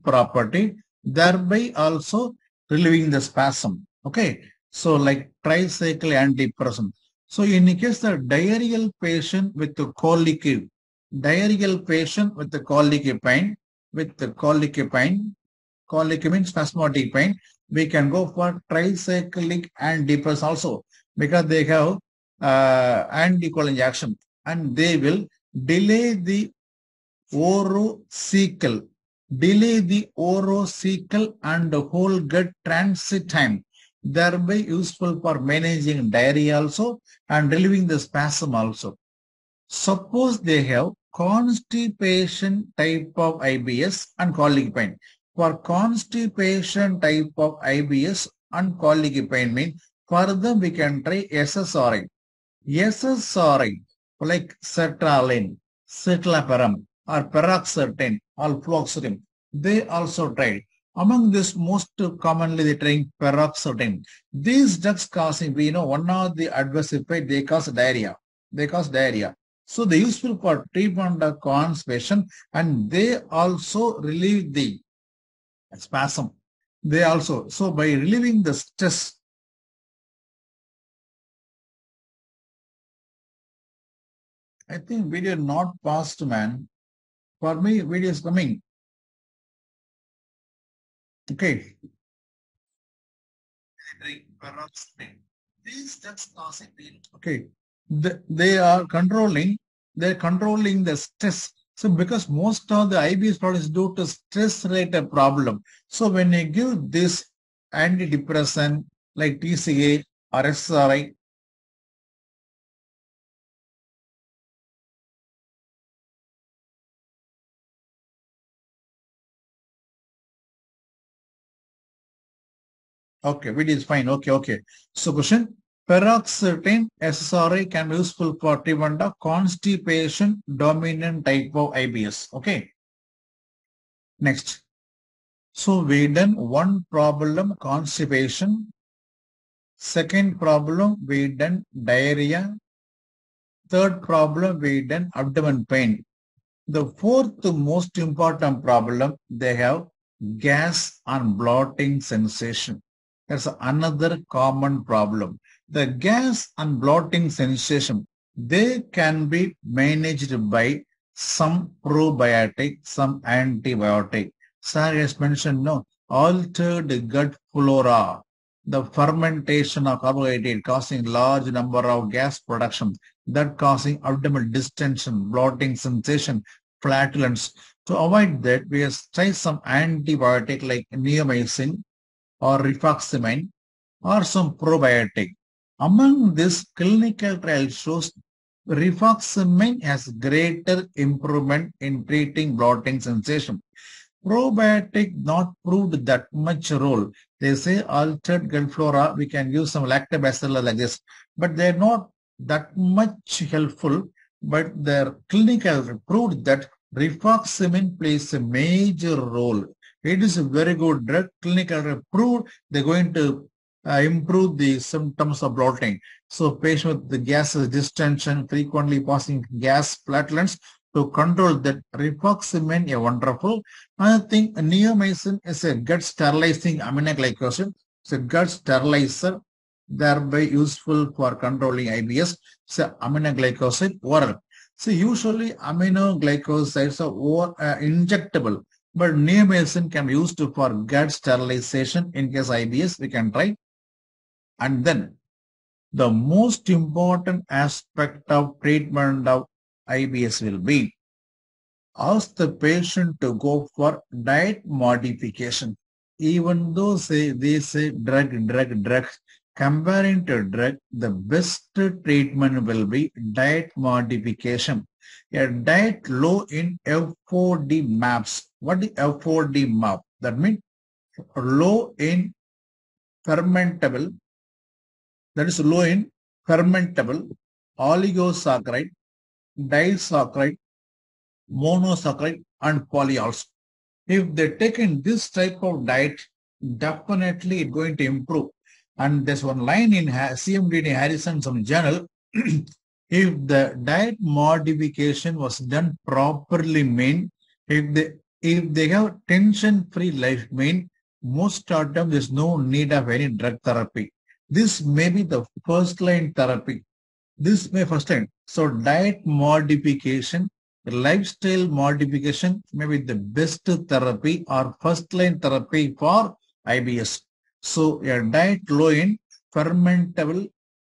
property, thereby also relieving the spasm. Okay, so like tricyclic antidepressant. So in case the diarrheal patient with the colicky, with the colicky pain, colic means spasmodic pain, we can go for tricyclic antidepressants also, because they have anticholinergic action and they will delay the orocecal, and the whole gut transit time, thereby useful for managing diarrhea also and relieving the spasm also. Suppose they have constipation type of IBS and colic pain. For constipation type of IBS and colic pain mean, for them we can try SSRI. SSRI like sertraline, citalopram or paroxetine or fluoxetine, they also tried. Among this, most commonly they trying paroxetine. These drugs causing, we know one of the adverse effects, they cause diarrhea. So they useful for treatment of constipation and they also relieve the spasm. They also, so by relieving the stress, I think video not passed, man. For me, video is coming. Okay. These steps causing pain. Okay. They are controlling. They're controlling the stress. So because most of the IBS problems due to stress-related problem. So when you give this antidepressant like TCA or SSRI, okay, video is fine. Okay. So question. Paroxetine SSRI can be useful for treatment of constipation dominant type of IBS. Okay. Next. So we done one problem constipation. Second problem we done diarrhea. Third problem we done abdomen pain. The fourth most important problem, they have gas and bloating sensation. That's another common problem. The gas and bloating sensation, they can be managed by some probiotic, some antibiotic. Sir has mentioned, no, altered gut flora, the fermentation of carbohydrate causing large number of gas production, that causing abdominal distension, bloating sensation, flatulence. To avoid that, we have tried some antibiotic like neomycin or rifaximin or some probiotic. Among this, clinical trial shows rifaximin has greater improvement in treating bloating sensation. Probiotic not proved that much role. They say altered gut flora, we can use some lactobacillus like this, but they're not that much helpful. But their clinical proved that rifaximin plays a major role. It is a very good drug. Clinical proved they're going to improve the symptoms of bloating. So patient with the gases, distension, frequently passing gas, flatulence, to control that rifaximin is wonderful. Another thing, neomycin is a gut sterilizing aminoglycosid. It's a gut sterilizer, thereby useful for controlling IBS. It's an aminoglycosid oral. So usually aminoglycosides are injectable, but neomycin can be used for gut sterilization in case IBS, we can try. And then the most important aspect of treatment of IBS will be ask the patient to go for diet modification. Even though they say drug, comparing to drug, the best treatment will be diet modification. A diet low in FODMAPs. What is FODMAP? That means low in fermentable, oligosaccharide, disaccharide, monosaccharide and polyols. If they take in this type of diet, definitely it's going to improve. And there's one line in CMD Harrison's journal, if the diet modification was done properly, mean if they have tension-free life, mean most of them there's no need of any drug therapy. This may be the first-line therapy. So diet modification, lifestyle modification may be the best therapy or first-line therapy for IBS. So a diet low in fermentable,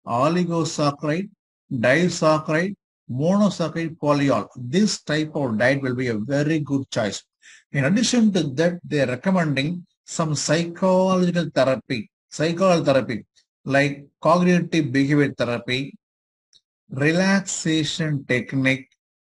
oligosaccharide, disaccharide, monosaccharide, polyol. This type of diet will be a very good choice. In addition to that, they are recommending some psychological therapy like cognitive behavior therapy, relaxation technique,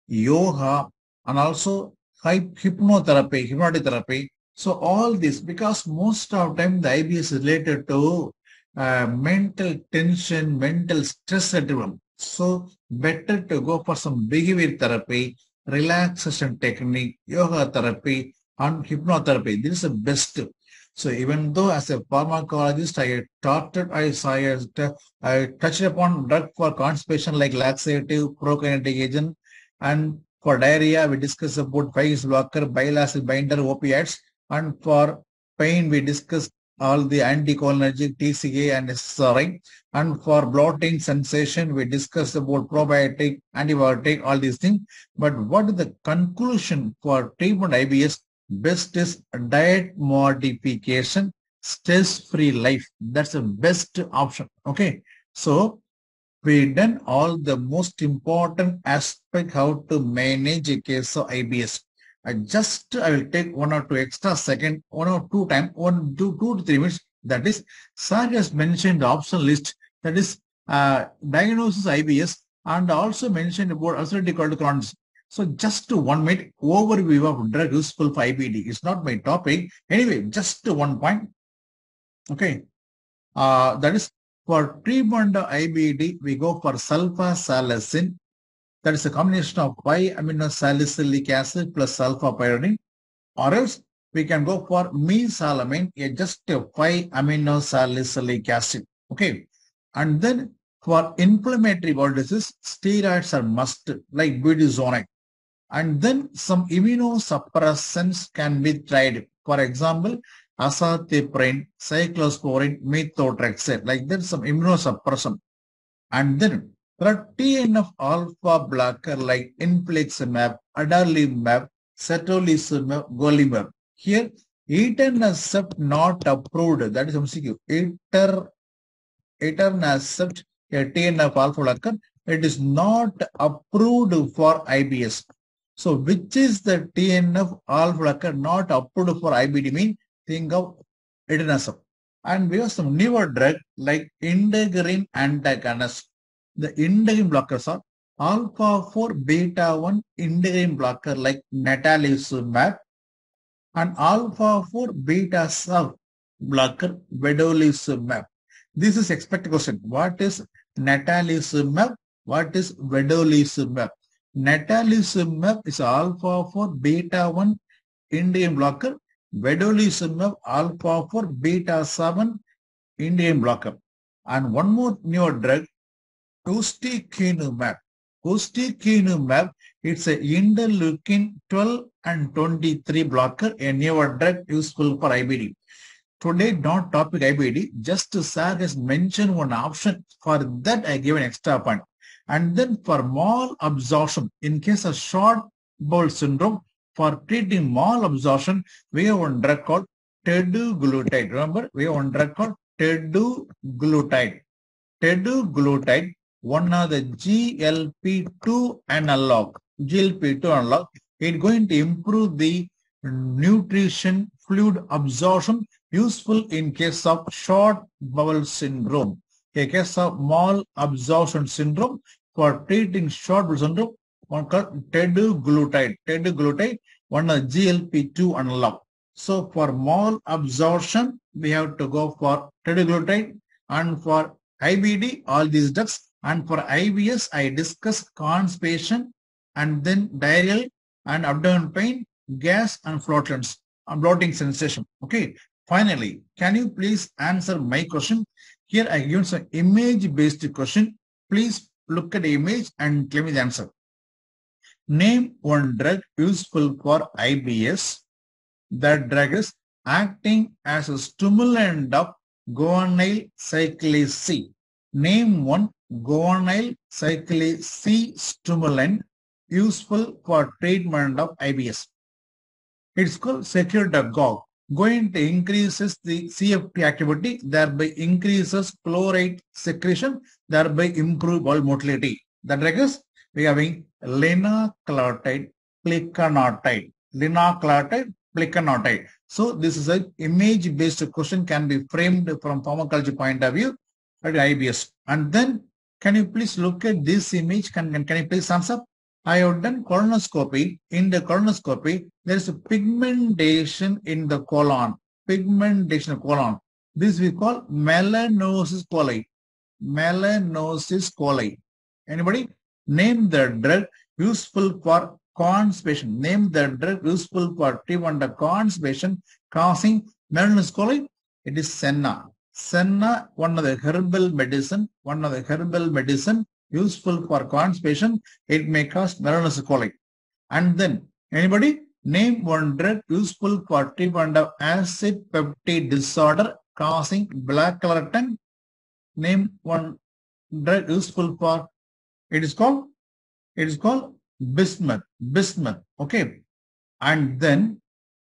yoga, and also hypnotherapy. So all this, because most of the time the IBS is related to mental tension, mental stress syndrome. So better to go for some behavior therapy, relaxation technique, yoga therapy, and hypnotherapy. This is the best. So even though as a pharmacologist I touched upon drug for constipation like laxative, prokinetic agent, and for diarrhea we discussed about 5-HT blocker, bile acid binder, opiates, and for pain we discussed all the anticholinergic, TCA and SSRI, and for bloating sensation we discussed about probiotic, antibiotic, all these things. But what is the conclusion for treatment IBS? Best is diet modification, stress-free life. That's the best option. Okay. So we done all the most important aspect how to manage a case of IBS. I will take 1 or 2 extra second, 1 or 2 time, 2 to 3 minutes. That is, sir has mentioned the option list. That is, diagnosis IBS, and also mentioned about ulcerative colitis. So just 1 minute overview of drug useful for IBD. It's not my topic. Anyway, just 1 point. Okay. That is for treatment of IBD, we go for sulfasalazine. That is a combination of 5-aminosalicylic acid plus sulfapyridine. Or else we can go for mesalamine, just 5-aminosalicylic acid. Okay. And then for inflammatory bowel disease, steroids are must like budesonide. And then some immunosuppressants can be tried. For example, azathioprine, cyclosporine, methotrexate. Like that, some immunosuppressant. And then there are TNF alpha blocker like infliximab, adalimumab, cetolizumab, golimumab. Here, etanercept not approved. That is MCQ. Etanercept, a TNF alpha blocker. It is not approved for IBS. So, which is the TNF alpha blocker not approved for IBD? Mean, think of etanercept. And we have some newer drug like integrin antagonists. The integrin blockers are alpha-4 beta-1 integrin blocker like natalizumab and alpha-4 beta-sub blocker vedolizumab. This is expected question. What is natalizumab? What is vedolizumab? Natalizumab is alpha-4 beta-1 integrin blocker. Vedolizumab alpha-4 beta-7 integrin blocker. And one more newer drug, ustekinumab. Ustekinumab, it's an interleukin 12 and 23 blocker, a newer drug useful for IBD. Today, not topic IBD, just sir has mentioned one option. For that, I give an extra point. And then for malabsorption, in case of short bowel syndrome, for treating malabsorption, we have one drug called teduglutide. Remember, we have one drug called teduglutide. Teduglutide, one of the GLP-2 analog. it's going to improve the nutrition fluid absorption, useful in case of short bowel syndrome, a case of malabsorption syndrome. For treating short bowel syndrome, one called teduglutide. Teduglutide, one is GLP-2 analog. So for malabsorption, we have to go for teduglutide, and for IBD, all these drugs, and for IBS, I discussed constipation, and then diarrheal and abdominal pain, gas and flatulence, and bloating sensation. Okay. Finally, can you please answer my question? Here I give some image-based question. Please look at the image and give me the answer. Name one drug useful for IBS. That drug is acting as a stimulant of guanylyl cyclase C. Name one guanylyl cyclase C stimulant useful for treatment of IBS. It's called secretagogue. Going to increases the CFTR activity, thereby increases chloride secretion, thereby improve bowel motility. The drug is we are having linaclotide, plecanatide. Linaclotide, plecanatide. So this is an image-based question, can be framed from pharmacology point of view at IBS. And then can you please look at this image? Can you please thumbs up? I have done colonoscopy. In the colonoscopy, there is a pigmentation in the colon. Pigmentation of colon. This we call melanosis coli. Melanosis coli. Anybody? Name the drug useful for constipation. Name the drug useful for treatment of constipation causing melanosis coli. It is senna. Senna, one of the herbal medicine. One of the herbal medicine. Useful for constipation, it may cause melanosis coli. And then, anybody? Name one drug useful for treatment of acid peptic disorder causing black color tongue. Name one drug useful for, it is called bismuth. Bismuth, okay. And then,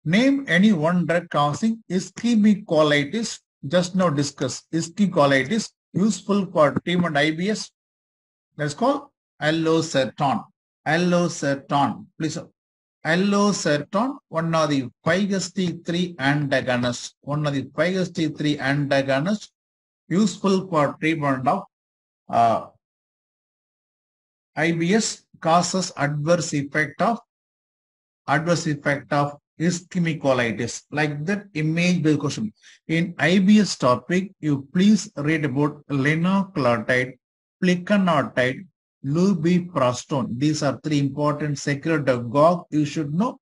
name any one drug causing ischemic colitis, just now discussed. Ischemic colitis, useful for treatment IBS. Let's call alosetron. Alosetron, please. Alosetron, one of the 5-HT3 antagonists. One of the 5-HT3 antagonists useful for treatment of IBS, causes adverse effect of ischemic colitis. Like that image-based question. In IBS topic, you please read about linaclotide, plecanatide, lubiprostone. These are three important secretagogue you should know.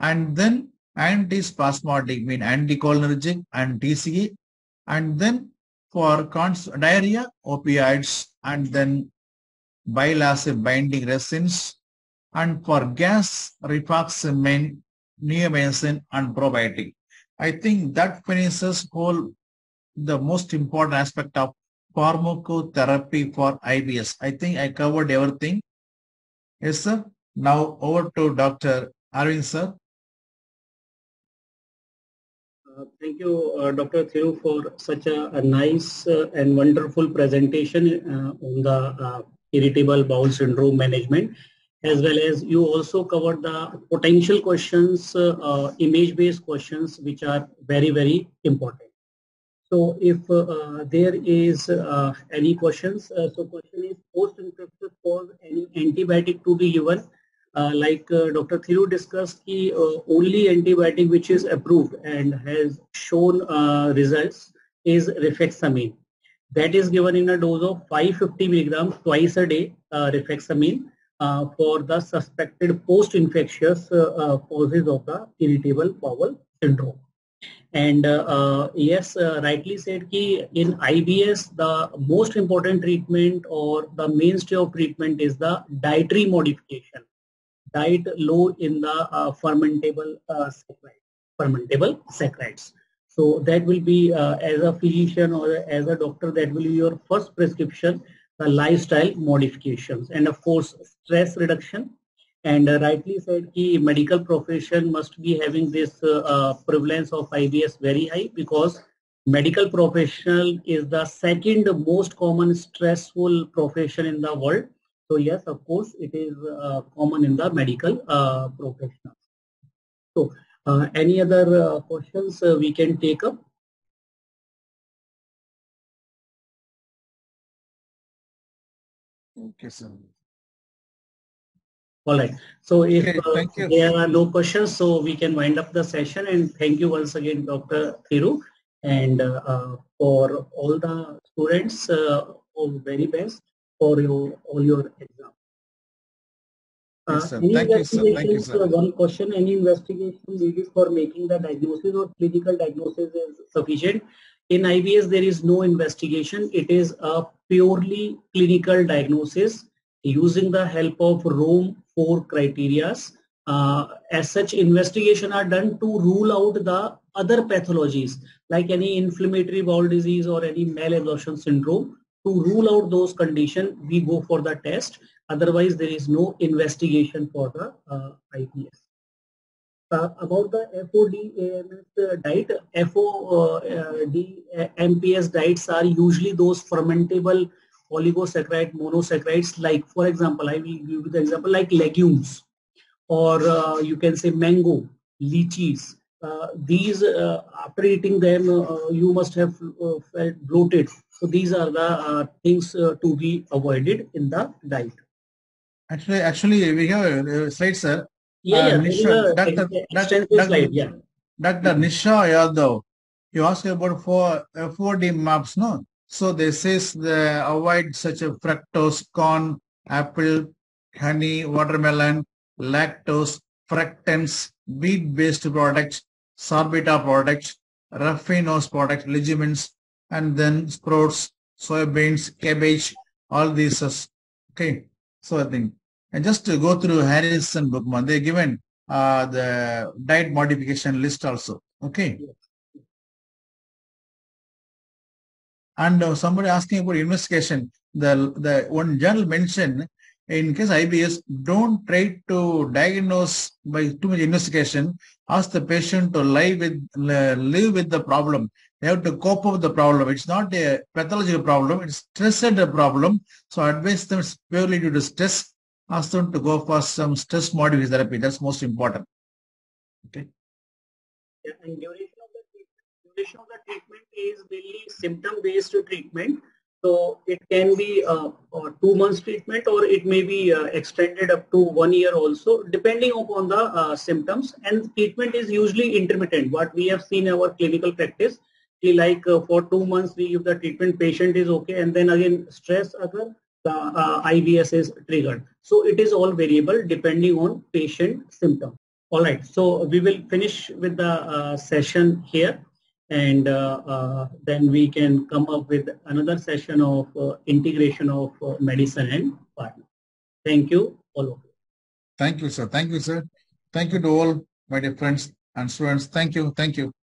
And then antispasmodic, mean anticholinergic and TCA. And then for diarrhea, opioids, and then bile acid binding resins. And for gas, rifaximin, neomycin, and probiotic. I think that finishes all the most important aspect of pharmacotherapy for IBS. I think I covered everything. Yes, sir. Now over to Dr. Arvind, sir. Thank you, Dr. Thiru, for such a nice and wonderful presentation on the irritable bowel syndrome management, as well as you also covered the potential questions, image-based questions, which are very, very important. So if there is any questions, so question is post-infectious cause any antibiotic to be given? Like Dr. Thiru discussed, the only antibiotic which is approved and has shown results is rifaximin. That is given in a dose of 550 milligrams twice a day, rifaximin, for the suspected post-infectious causes of the irritable bowel syndrome. And yes, rightly said ki in IBS, the most important treatment or the mainstay of treatment is the dietary modification. Diet low in the fermentable saccharides. So that will be, as a physician or as a doctor, that will be your first prescription, the lifestyle modifications. And of course, stress reduction. And rightly said ki medical profession must be having this prevalence of IBS very high, because medical professional is the second most common stressful profession in the world. So yes, of course, it is common in the medical professionals. So any other questions we can take up? Okay, sir. All right. So if there are no questions, so we can wind up the session. And thank you once again, Dr. Thiru, and for all the students, all very best for your, all your exams. Yes, sir. Thank you, sir. Thank you, sir. One question: any investigation needed for making the diagnosis, or clinical diagnosis is sufficient? In IBS, there is no investigation. It is a purely clinical diagnosis using the help of Rome IV criteria. As such, investigation are done to rule out the other pathologies like any inflammatory bowel disease or any malabsorption syndrome. To rule out those conditions, we go for the test. Otherwise, there is no investigation for the IBS. About the FODMAP diet, FODMAP diets are usually those fermentable oligosaccharide monosaccharides, like for example, I will give you the example like legumes, or you can say mango, lychees. These after eating them, you must have felt bloated. So these are the things to be avoided in the diet. Actually, we have a slide, sir. Yeah, Nisha, Dr. Slide, yeah. Dr. Nisha Yadav, you asked about 4D maps, no? So they says they avoid such a fructose, corn, apple, honey, watermelon, lactose, fructans, wheat-based products, sorbita products, raffinose products, legumes, and then sprouts, soybeans, cabbage, all these. Okay, so I think. And just to go through Harris and Bookman, they given the diet modification list also. Okay. Yes. And somebody asking about investigation. The one journal mentioned, in case IBS, don't try to diagnose by too much investigation. Ask the patient to live with the problem. They have to cope with the problem. It's not a pathological problem. It's stress-related problem. So I advise them purely due to stress. Ask them to go for some stress modifying therapy. That's most important. Okay. Yeah, and duration of the treatment is mainly symptom-based treatment. So it can be a 2 months treatment, or it may be extended up to 1 year also, depending upon the symptoms. And treatment is usually intermittent. What we have seen in our clinical practice, like for 2 months we give the treatment, patient is okay, and then again stress occurs. The IBS is triggered. So it is all variable depending on patient symptom. All right. So we will finish with the session here, and then we can come up with another session of integration of medicine and partner. Thank you, all of you. Thank you, sir. Thank you, sir. Thank you to all my dear friends and students. Thank you. Thank you.